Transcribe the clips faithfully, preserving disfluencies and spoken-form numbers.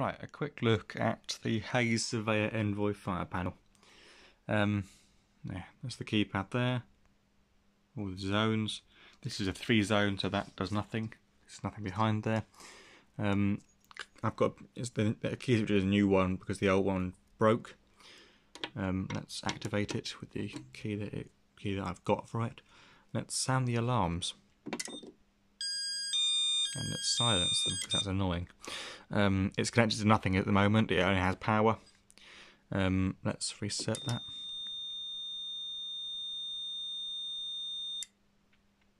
Right, a quick look at the Haes Surveyor Envoy fire panel. Um, yeah, that's the keypad there. All the zones. This is a three zone, so that does nothing. There's nothing behind there. Um, I've got it's the, the keys, which is a new one because the old one broke. Um, let's activate it with the key that it, key that I've got for it. Let's sound the alarms. And let's silence them, because that's annoying. Um, it's connected to nothing at the moment, it only has power. Um, let's reset that.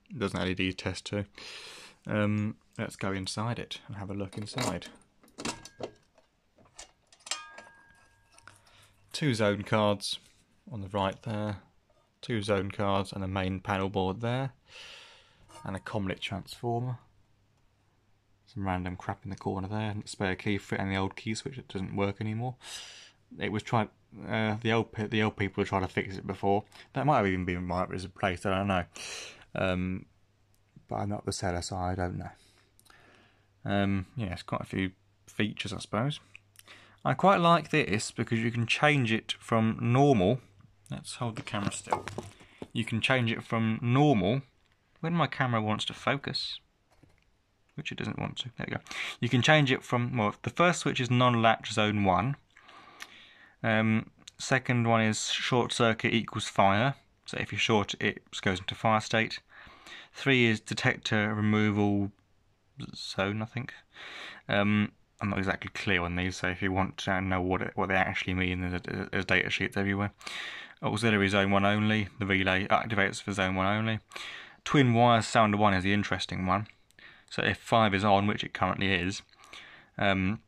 It does an L E D test too. Um, let's go inside it and have a look inside. Two zone cards on the right there. Two zone cards and a main panel board there. And a Comelit transformer. Some random crap in the corner there, and a spare key for it, and the old key switch that doesn't work anymore. It was tried. Uh, the old the old people tried to fix it before. That might have even been right as a place. I don't know. Um, but I'm not the seller, so I don't know. Um, yeah, it's quite a few features, I suppose. I quite like this because you can change it from normal. Let's hold the camera still. You can change it from normal when my camera wants to focus. Which it doesn't want to. There you go. You can change it from, well, the first switch is non-latch zone one. Um, second one is short circuit equals fire. So if you short it, it goes into fire state. Three is detector removal zone, I think. Um, I'm not exactly clear on these, so if you want to know what it, what they actually mean, there's, a, there's data sheets everywhere. Auxiliary zone one only. The relay activates for zone one only. Twin wire sounder one is the interesting one. So if five is on, which it currently is, um,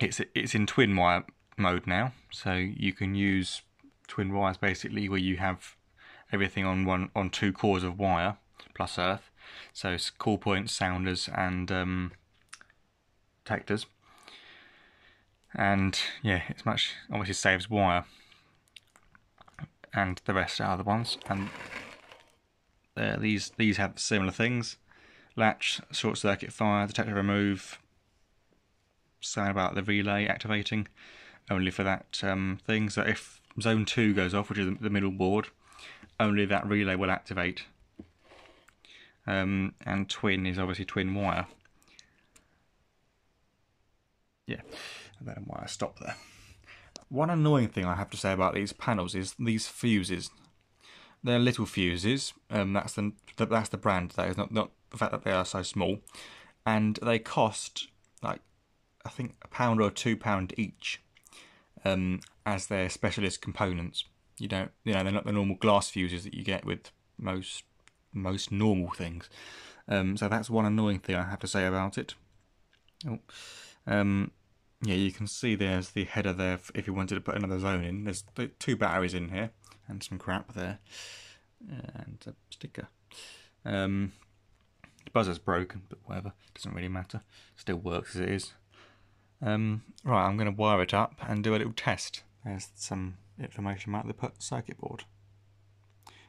it's it's in twin wire mode now. So you can use twin wires basically, where you have everything on one on two cores of wire plus earth. So it's call points, sounders, and um, detectors. And yeah, it's much obviously saves wire, and the rest are other ones. And uh, these these have similar things. Latch, short circuit fire, detector remove, sound about the relay activating, only for that um, thing. So if zone two goes off, which is the middle board, only that relay will activate. Um, and twin is obviously twin wire. Yeah, I don't know why I stopped there. One annoying thing I have to say about these panels is these fuses. They're little fuses. Um, that's the that's the brand. That is not not the fact that they are so small, and they cost like I think a pound or two pound each, um, as their specialist components. You don't you know they're not the normal glass fuses that you get with most most normal things. Um, so that's one annoying thing I have to say about it. Oh, um, yeah, you can see there's the header there if you wanted to put another zone in. There's two batteries in here. And some crap there, and a sticker. Um, the buzzer's broken, but whatever, doesn't really matter. Still works as it is. Um, right, I'm going to wire it up and do a little test. There's some information about the circuit board.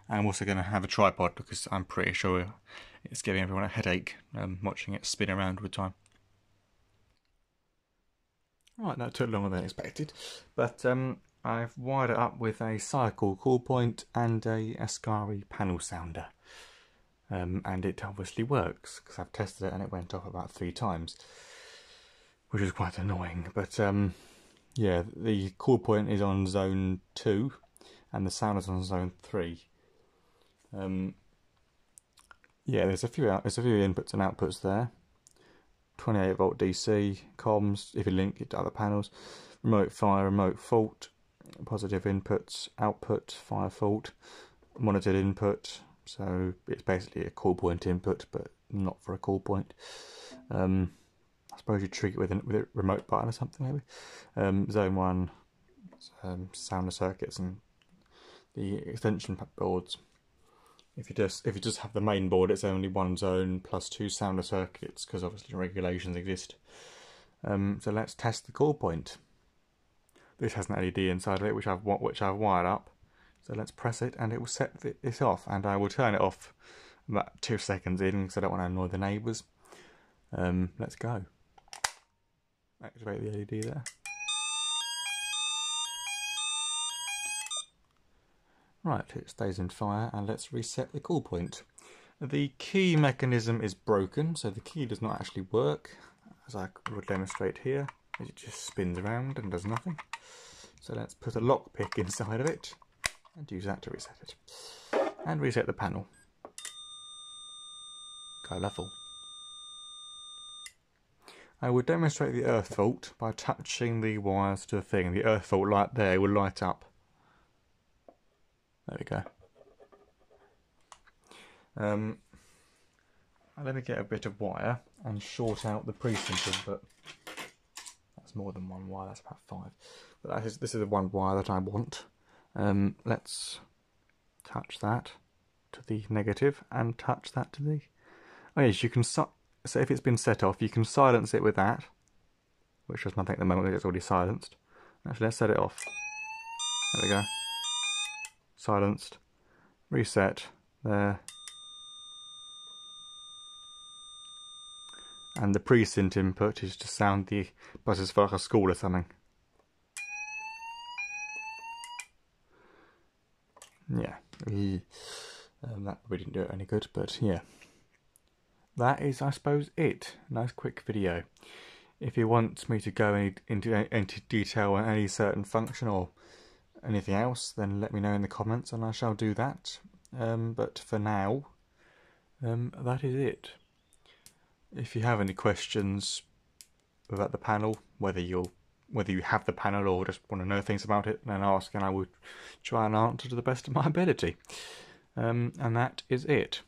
I'm also going to have a tripod because I'm pretty sure it's giving everyone a headache um, watching it spin around with time. Right, that took longer than expected, but. Um, I've wired it up with a Sycall call point and a Askari panel sounder. Um, and it obviously works, because I've tested it and it went off about three times. Which is quite annoying, but um, yeah, the call point is on zone two, and the sounder's on zone three. Um, yeah, there's a few out, there's a few inputs and outputs there. twenty-eight volt D C, comms, if you link it to other panels, remote fire, remote fault, positive inputs, output, fire fault, monitored input, so it's basically a call point input, but not for a call point. Um, I suppose you trigger it with a, with a remote button or something maybe. Um, zone one, um, sounder circuits and the extension boards. If you just if you just have the main board, it's only one zone plus two sounder circuits because obviously regulations exist. Um, so let's test the call point. This has an L E D inside of it, which I've which I've wired up. So let's press it, and it will set this off. And I will turn it off about two seconds in, because I don't want to annoy the neighbours. Um, let's go. Activate the L E D there. Right, it stays in fire, and let's reset the call point. The key mechanism is broken, so the key does not actually work, as I will demonstrate here. It just spins around and does nothing. So let's put a lockpick inside of it and use that to reset it. And reset the panel. Colourful. I will demonstrate the earth fault by touching the wires to the thing. The earth fault light there will light up. There we go. Um, let me get a bit of wire and short out the precinct, but that's more than one wire, that's about five. But that is, this is the one wire that I want. Um, let's touch that to the negative and touch that to the... Oh yes, you can... So if it's been set off, you can silence it with that, which does nothing at the moment, it's already silenced. Actually, let's set it off. There we go. Silenced. Reset. There. And the precinct input is to sound the buzzers for like a school or something. Yeah. Um, that probably didn't do it any good, but yeah. That is, I suppose, it. Nice quick video. If you want me to go any, into into detail on any certain function or anything else, then let me know in the comments and I shall do that. Um, but for now, um, that is it. If you have any questions about the panel, whether you'll whether you have the panel or just want to know things about it, then ask and I will try and answer to the best of my ability. Um, and that is it.